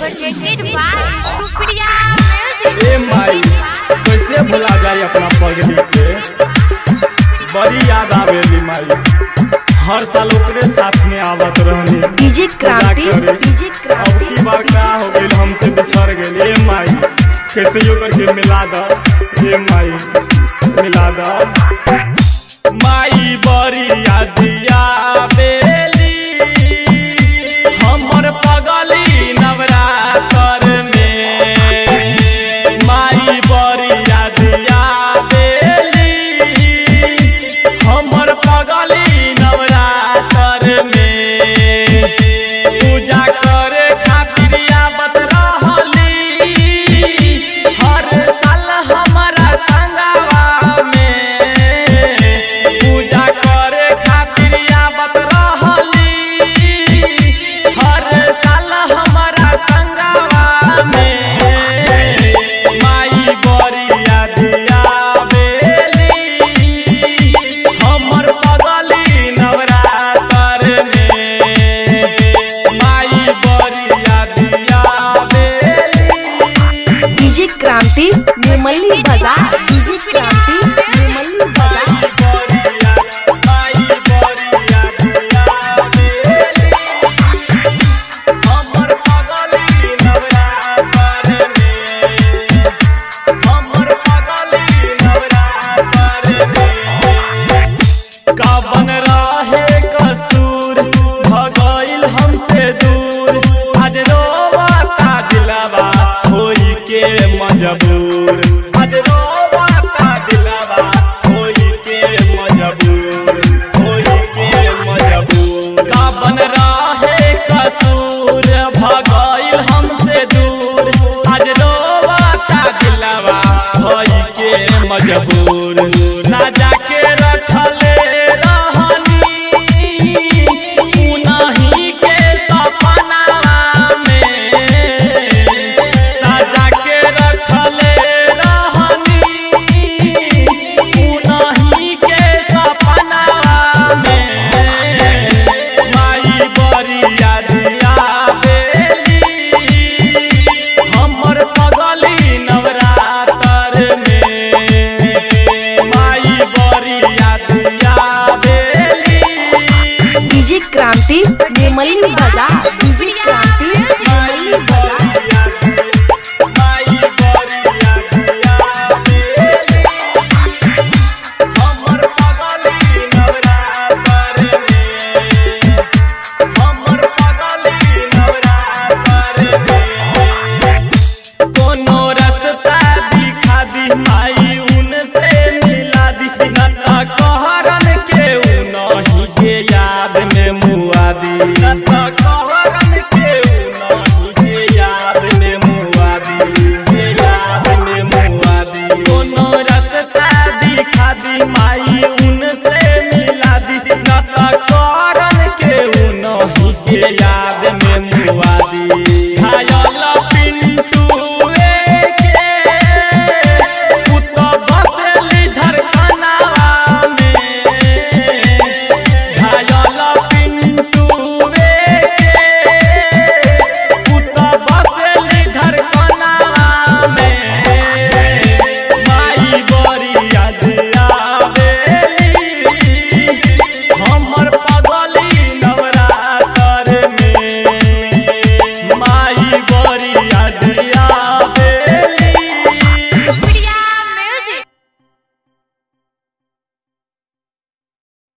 माई कैसे भुला जाए अपना पगड़ी के, बड़ी याद आवेली माई। हर साल ओकरे साथ में आवत रहनी। डीजे क्रांति अब की बार का हो गइल हमसे बिछड़ गइल। ए माई कैसे यो करके मिला द, ए माई मिला द। माई बड़ी याद आवेली हमर पगली नवरात्र में। माई बड़ी याद आवेली हमर पगली नवरात्र में। पूजा करे खातिर आवत रहली हर साल हमारा संगवा में। पूजा करे खातिर आवत रहली हर साल हमारा संगवा में। माई बड़ी याद आवेली हमर पगली नवरात्र में। माई बड़ी याद आवेली। डीजे क्रांति निर्मली बाजार। डीजे क्रांति निर्मली बाजार। कावन रहे कसूर भगइल हमसे दूर, आज रोवता दिलवा होई के मजबूर।